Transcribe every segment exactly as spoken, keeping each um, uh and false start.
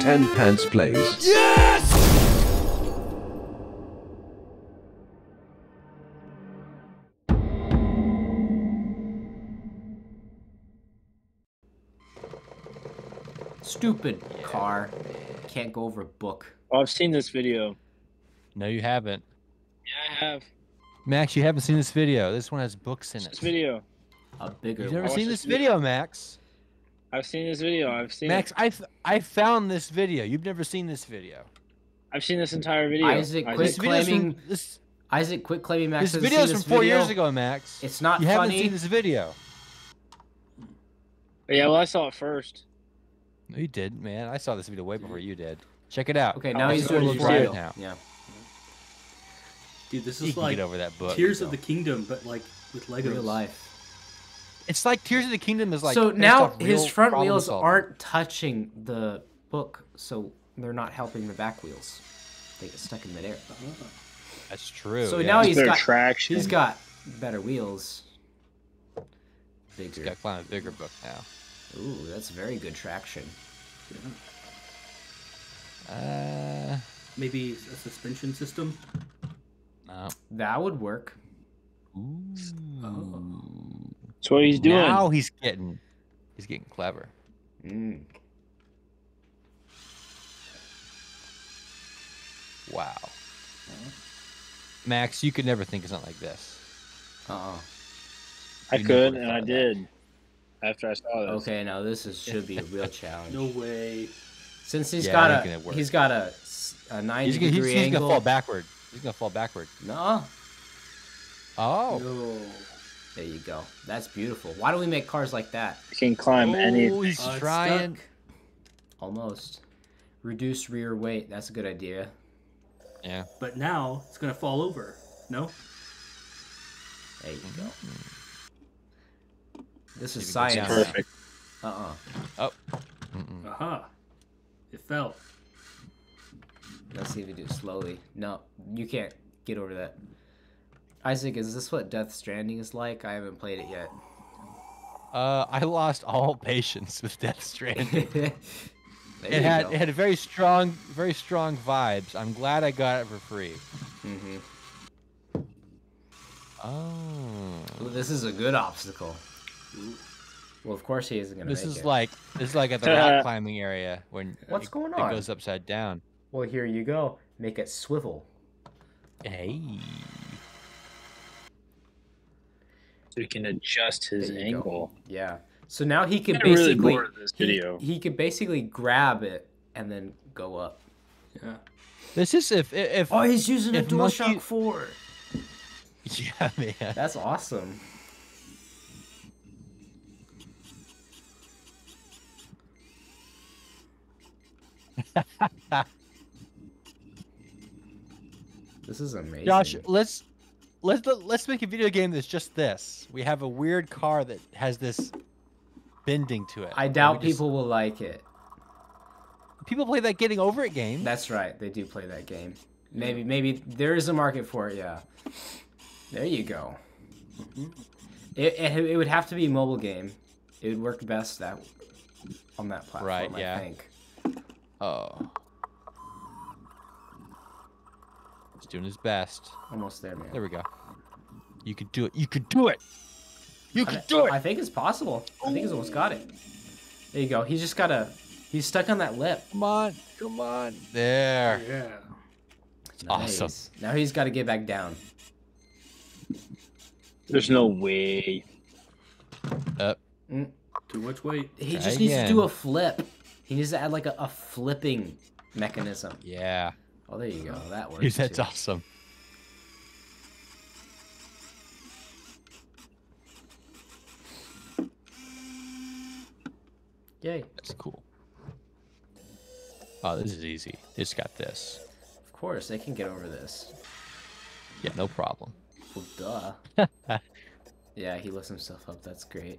ten pence please. Yes! Stupid car. Can't go over a book. Oh, I've seen this video. No, you haven't. Yeah, I have. Max, you haven't seen this video. This one has books in it. This video. A bigger You've never seen this video, video, Max. I've seen this video. I've seen Max, it. Max, I, I found this video. You've never seen this video. I've seen this entire video. Isaac, Isaac. quit claiming. From, this, Isaac, quit claiming Max. This video's from four video. years ago, Max. It's not you funny. You haven't seen this video. But yeah, well, I saw it first. No, you did, man. I saw this video way before you did. Check it out. Okay, now oh, he's doing his right now. Yeah. Dude, this is like get over that book, Tears you know. of the Kingdom, but like with Legos. Real life. It's like Tears of the Kingdom is like. So now his front wheels solving. aren't touching the book, so they're not helping the back wheels. They get stuck in midair. That's true. So yeah. now he's got traction. He's got better wheels. Bigger. He's got to climb a bigger book now. Ooh, that's very good traction. Yeah. Uh, maybe a suspension system. No. That would work. Ooh. Oh. That's what he's doing. Now he's getting, he's getting clever. Mm. Wow. Huh? Max, you could never think of something like this. Uh-oh. I could, and I did. After I saw this. Okay, now this is, should be a real challenge. No way. Since he's yeah, got a he's got a, a ninety he's gonna, degree he's, he's angle. He's gonna fall backward. He's gonna fall backward. No. Oh. No. There you go. That's beautiful. Why do we make cars like that? You can climb oh, any. He's uh, trying. Stuck. Almost. Reduce rear weight. That's a good idea. Yeah. But now it's gonna fall over. No. There you go. Mm-hmm. This is science. Perfect. Uh-uh. Oh. Mm-mm. Aha. It fell. Let's see if we do it slowly. No, you can't get over that. Isaac, is this what Death Stranding is like? I haven't played it yet. Uh, I lost all patience with Death Stranding. it had go. it had a very strong, very strong vibes. I'm glad I got it for free. Mm-hmm. Oh. Well, this is a good obstacle. Well, of course he isn't gonna. This make is it. like this is like at the rock climbing area when what's it, going on? It goes upside down. Well, here you go. Make it swivel. Hey. So he can adjust his angle. Go. Yeah. So now he can basically. Really bored of this video. He, he could basically grab it and then go up. Yeah. This is if if. Oh, he's using a DualShock four. Yeah, man. That's awesome. This is amazing. Josh, let's let's let's make a video game that's just this. We have a weird car that has this bending to it. I doubt people just... will like it. People play that getting over it game. That's right. They do play that game. Maybe maybe there is a market for it. Yeah. There you go. It it, it would have to be a mobile game. It would work best that on that platform. Right. Yeah. I think. Oh. He's doing his best. Almost there, man. There we go. You could do it. You could do it. You could do it. I think it's possible. I think he's almost got it. There you go. He's just got to... He's stuck on that lip. Come on. Come on. There. Yeah. It's nice. Awesome. Now he's got to get back down. There's no way. Up. Mm. Too much weight. He just Again. needs to do a flip. He needs to add like a, a flipping mechanism. Yeah. Oh, there you go. That works. Dude, that's too. awesome. Yay. That's cool. Oh, this is easy. It's got this. Of course, they can get over this. Yeah, no problem. Well, duh. Yeah, he lifts himself up. That's great.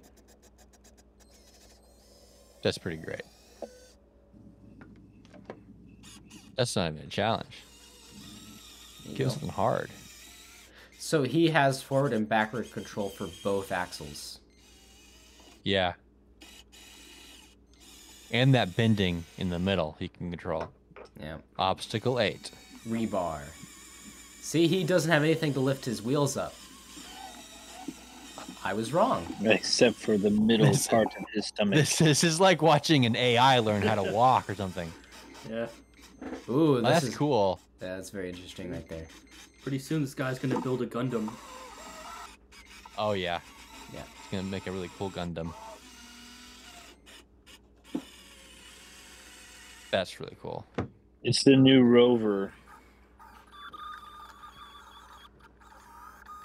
That's pretty great. That's not even a challenge. Give something hard. So he has forward and backward control for both axles. Yeah. And that bending in the middle he can control. Yeah. Obstacle eight. Rebar. See, he doesn't have anything to lift his wheels up. I was wrong. Except for the middle this, part of his stomach. This, this is like watching an A I learn how to walk or something. Yeah. Ooh, this oh, that's is, cool. Yeah, that's very interesting right there. Pretty soon this guy's going to build a Gundam. Oh, yeah. Yeah. He's going to make a really cool Gundam. That's really cool. It's the new rover.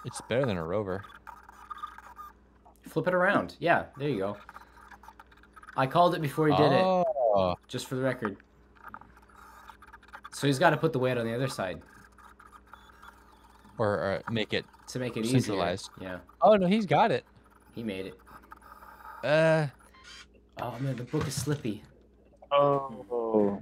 It's better than a rover. Flip it around. Yeah, there you go. I called it before he did oh. it. Just for the record. So he's got to put the weight on the other side. Or, or make it to make it centralized. Easier. Yeah. Oh no, he's got it. He made it. Uh. Oh man, the book is slippy. Oh.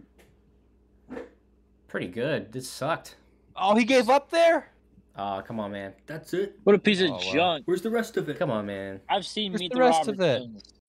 Pretty good. This sucked. Oh, he gave up there. Oh, come on, man. That's it. What a piece oh, of wow. junk. Where's the rest of it? Come on, man. I've seen Where's Meet the, the rest Robinsons. Of it.